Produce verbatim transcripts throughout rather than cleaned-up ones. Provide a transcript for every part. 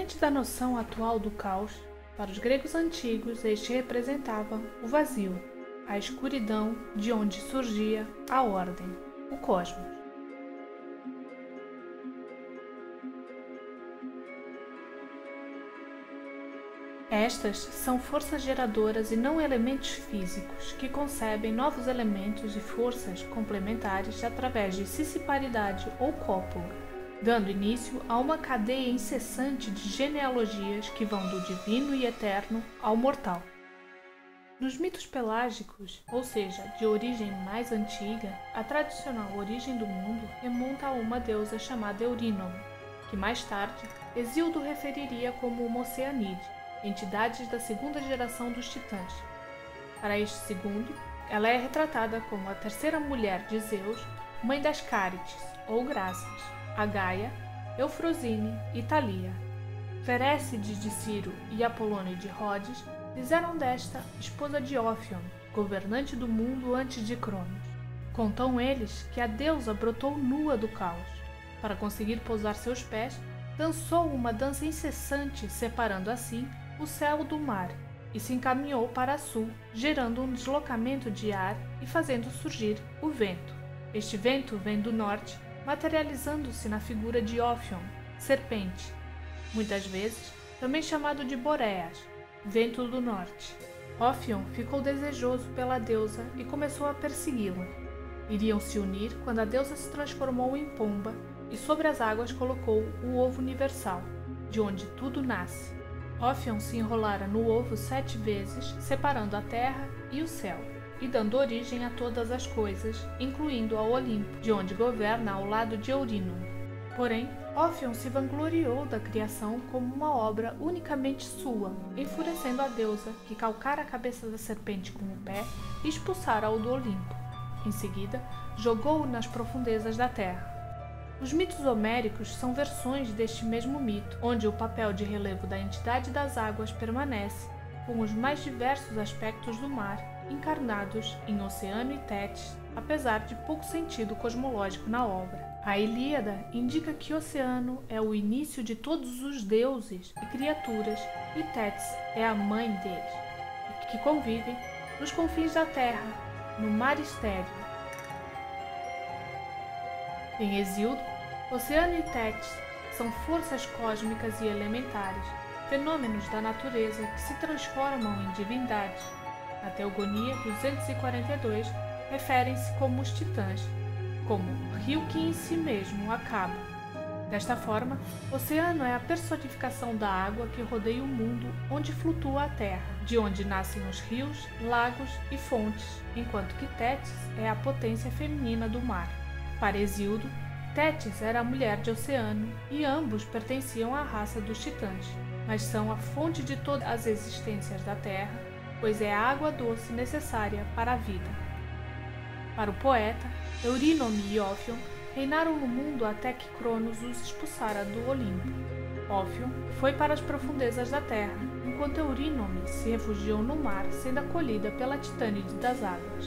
Diferente da noção atual do caos, para os gregos antigos este representava o vazio, a escuridão de onde surgia a ordem, o cosmos. Estas são forças geradoras e não elementos físicos, que concebem novos elementos e forças complementares através de sissiparidade ou cópula, dando início a uma cadeia incessante de genealogias que vão do divino e eterno ao mortal. Nos mitos pelágicos, ou seja, de origem mais antiga, a tradicional origem do mundo remonta a uma deusa chamada Eurínome, que mais tarde Hesíodo referiria como uma Oceanide, entidades da segunda geração dos Titãs. Para este segundo, ela é retratada como a terceira mulher de Zeus, mãe das Cárites, ou Graças, a Gaia, Eufrosine e Thalia. Ferecides de Ciro e Apolone de Rodes fizeram desta esposa de Ófion, governante do mundo antes de Cronos. Contam eles que a deusa brotou nua do caos. Para conseguir pousar seus pés, dançou uma dança incessante, separando assim o céu do mar, e se encaminhou para sul, gerando um deslocamento de ar e fazendo surgir o vento. Este vento vem do norte, materializando-se na figura de Ófion, serpente, muitas vezes também chamado de Boreas, vento do norte. Ófion ficou desejoso pela deusa e começou a persegui-la. Iriam se unir quando a deusa se transformou em pomba e sobre as águas colocou o ovo universal, de onde tudo nasce. Ófion se enrolara no ovo sete vezes, separando a terra e o céu, e dando origem a todas as coisas, incluindo ao Olimpo, de onde governa ao lado de Ourano. Porém, Ófion se vangloriou da criação como uma obra unicamente sua, enfurecendo a deusa, que calcara a cabeça da serpente com o pé e expulsara-o do Olimpo. Em seguida, jogou-o nas profundezas da terra. Os mitos homéricos são versões deste mesmo mito, onde o papel de relevo da entidade das águas permanece, com os mais diversos aspectos do mar, encarnados em Oceano e Tétis, apesar de pouco sentido cosmológico na obra. A Ilíada indica que Oceano é o início de todos os deuses e criaturas, e Tétis é a mãe deles, que convivem nos confins da terra, no mar estéril. Em Hesíodo, Oceano e Tétis são forças cósmicas e elementares, fenômenos da natureza que se transformam em divindades. Na Teogonia duzentos e quarenta e dois, referem-se como os Titãs, como rio que em si mesmo acaba. Desta forma, Oceano é a personificação da água que rodeia o mundo onde flutua a terra, de onde nascem os rios, lagos e fontes, enquanto que Tétis é a potência feminina do mar. Para Hesíodo, Tétis era a mulher de Oceano e ambos pertenciam à raça dos Titãs, mas são a fonte de todas as existências da Terra, pois é a água doce necessária para a vida. Para o poeta, Eurínome e Ófion reinaram no mundo até que Cronos os expulsara do Olimpo. Ófion foi para as profundezas da Terra, enquanto Eurínome se refugiou no mar, sendo acolhida pela Titânide das águas.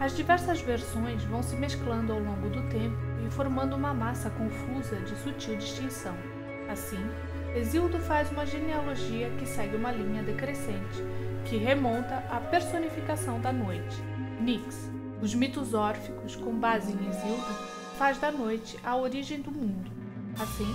As diversas versões vão se mesclando ao longo do tempo e formando uma massa confusa de sutil distinção. Assim, Hesíodo faz uma genealogia que segue uma linha decrescente, que remonta à personificação da noite, Nyx. Os mitos órficos, com base em Hesíodo, faz da noite a origem do mundo. Assim,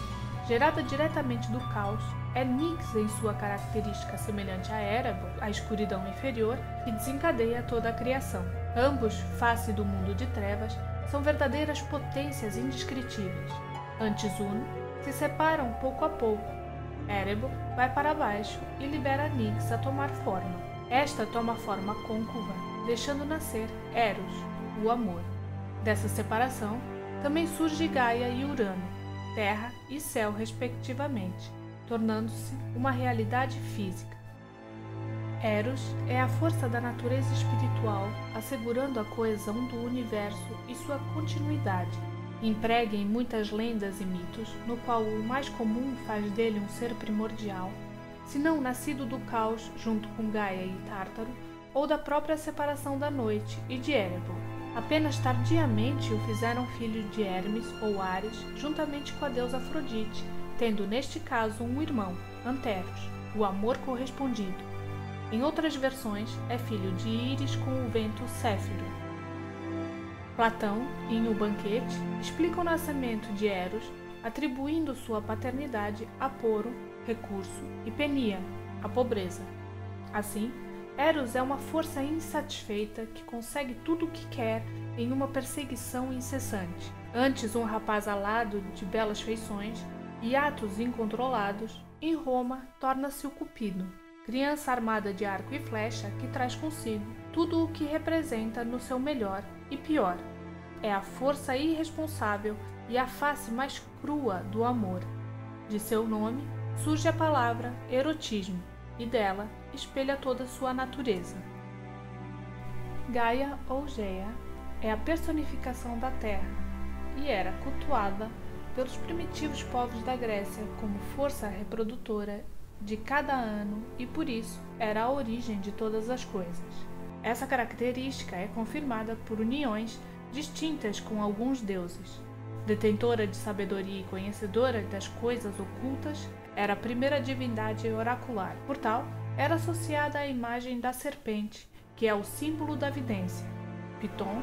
gerada diretamente do caos, é Nyx em sua característica semelhante a Erebo, a escuridão inferior, que desencadeia toda a criação. Ambos, face do mundo de trevas, são verdadeiras potências indescritíveis. Antes Uno, se separam pouco a pouco. Erebo vai para baixo e libera Nyx a tomar forma. Esta toma forma côncava, deixando nascer Eros, o amor. Dessa separação, também surge Gaia e Urano, terra e céu respectivamente, tornando-se uma realidade física. Eros é a força da natureza espiritual, assegurando a coesão do universo e sua continuidade. Emprega em muitas lendas e mitos, no qual o mais comum faz dele um ser primordial, se não nascido do caos junto com Gaia e Tártaro, ou da própria separação da noite e de Erebo. Apenas tardiamente o fizeram filho de Hermes ou Ares, juntamente com a deusa Afrodite, tendo neste caso um irmão, Anteros, o amor correspondido. Em outras versões, é filho de Íris com o vento Céfiro. Platão, em O Banquete, explica o nascimento de Eros, atribuindo sua paternidade a Poro, recurso, e Penia, a pobreza. Assim, Eros é uma força insatisfeita que consegue tudo o que quer em uma perseguição incessante. Antes um rapaz alado de belas feições e atos incontrolados, em Roma torna-se o Cupido, criança armada de arco e flecha que traz consigo tudo o que representa no seu melhor e pior. É a força irresponsável e a face mais crua do amor. De seu nome surge a palavra erotismo e dela espelha toda sua natureza. Gaia ou Gea é a personificação da terra e era cultuada pelos primitivos povos da Grécia como força reprodutora de cada ano e por isso era a origem de todas as coisas. Essa característica é confirmada por uniões distintas com alguns deuses. Detentora de sabedoria e conhecedora das coisas ocultas, era a primeira divindade oracular. Por tal, era associada à imagem da serpente, que é o símbolo da vidência. Piton,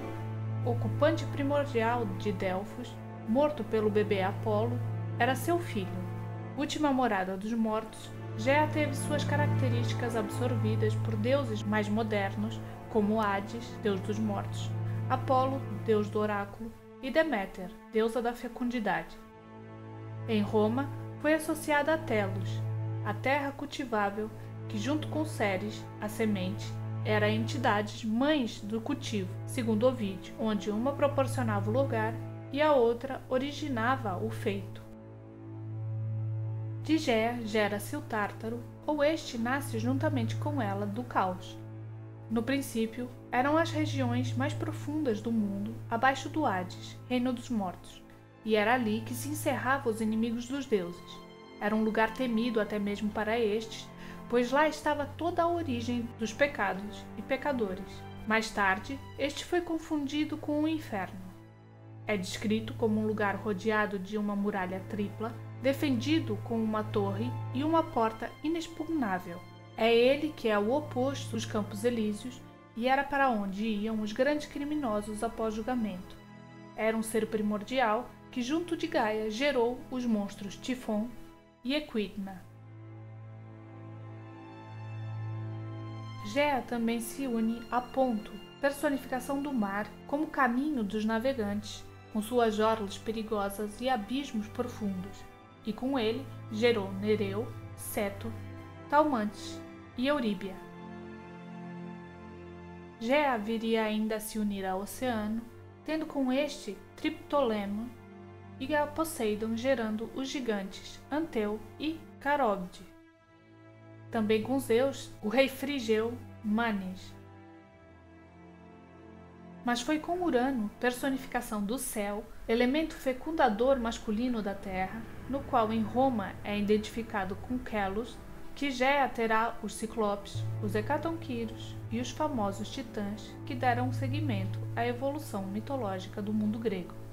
ocupante primordial de Delfos, morto pelo bebê Apolo, era seu filho. Última morada dos mortos, Gea teve suas características absorvidas por deuses mais modernos, como Hades, deus dos mortos, Apolo, deus do oráculo, e Deméter, deusa da fecundidade. Em Roma, foi associada a Telos, a terra cultivável, que junto com Ceres, a semente, era entidades mães do cultivo, segundo Ovídio, onde uma proporcionava o lugar e a outra originava o feito. De Gea gera-se o Tártaro, ou este nasce juntamente com ela do caos. No princípio, eram as regiões mais profundas do mundo, abaixo do Hades, reino dos mortos, e era ali que se encerravam os inimigos dos deuses. Era um lugar temido até mesmo para estes, pois lá estava toda a origem dos pecados e pecadores. Mais tarde, este foi confundido com o inferno. É descrito como um lugar rodeado de uma muralha tripla, defendido com uma torre e uma porta inexpugnável. É ele que é o oposto dos Campos Elíseos e era para onde iam os grandes criminosos após julgamento. Era um ser primordial que, junto de Gaia, gerou os monstros Tifon e Equidna. Gea também se une a Ponto, personificação do mar, como caminho dos navegantes, com suas jorlas perigosas e abismos profundos, e com ele gerou Nereu, Seto, Talmantes e Euríbia. Gea viria ainda a se unir ao Oceano, tendo com este Triptolemo e a Poseidon, gerando os gigantes Anteu e Caróbide. Também com Zeus, o rei frigeu Manes. Mas foi com Urano, personificação do céu, elemento fecundador masculino da terra, no qual em Roma é identificado com Quelus, que Gea terá os ciclopes, os hecatonquiros e os famosos titãs que deram seguimento à evolução mitológica do mundo grego.